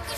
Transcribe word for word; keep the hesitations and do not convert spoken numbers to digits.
Break the